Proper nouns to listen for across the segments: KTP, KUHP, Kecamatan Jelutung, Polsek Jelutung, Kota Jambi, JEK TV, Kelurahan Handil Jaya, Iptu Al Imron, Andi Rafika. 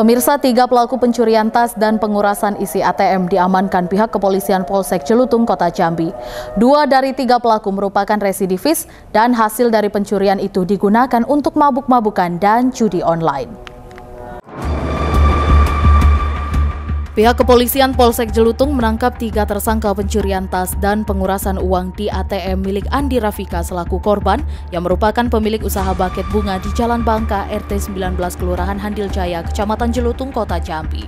Pemirsa, 3 pelaku pencurian tas dan pengurasan isi ATM diamankan pihak kepolisian Polsek Jelutung, Kota Jambi. 2 dari 3 pelaku merupakan residivis dan hasil dari pencurian itu digunakan untuk mabuk-mabukan dan judi online. Pihak kepolisian Polsek Jelutung menangkap 3 tersangka pencurian tas dan pengurasan uang di ATM milik Andi Rafika selaku korban yang merupakan pemilik usaha baket bunga di Jalan Bangka, RT 19 Kelurahan Handil Jaya, Kecamatan Jelutung, Kota Jambi.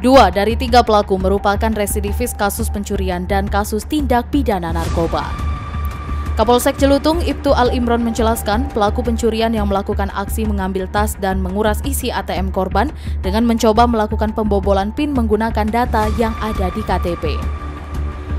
2 dari 3 pelaku merupakan residivis kasus pencurian dan kasus tindak pidana narkoba. Kapolsek Jelutung Iptu Al Imron menjelaskan, pelaku pencurian yang melakukan aksi mengambil tas dan menguras isi ATM korban dengan mencoba melakukan pembobolan PIN menggunakan data yang ada di KTP.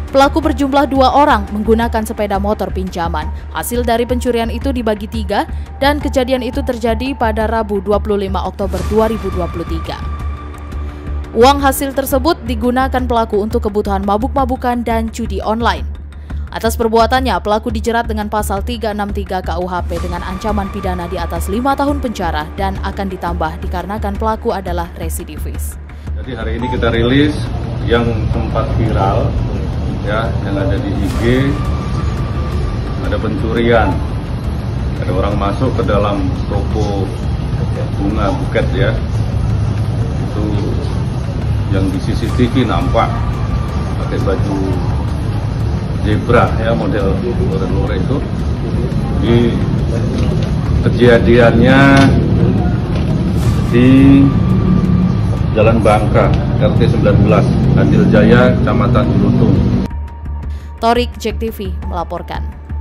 Pelaku berjumlah 2 orang menggunakan sepeda motor pinjaman. Hasil dari pencurian itu dibagi 3 dan kejadian itu terjadi pada Rabu 25 Oktober 2023. Uang hasil tersebut digunakan pelaku untuk kebutuhan mabuk-mabukan dan judi online. Atas perbuatannya, pelaku dijerat dengan pasal 363 KUHP dengan ancaman pidana di atas 5 tahun penjara dan akan ditambah dikarenakan pelaku adalah residivis. Jadi hari ini kita rilis yang sempat viral, ya, yang ada di IG, ada pencurian, ada orang masuk ke dalam toko bunga buket, ya, itu yang di CCTV nampak pakai baju zebra, ya, model lore-lore itu. Jadi kejadiannya di Jalan Bangka, RT 19 Handil Jaya, Kecamatan Jelutung. Torik JEK TV melaporkan.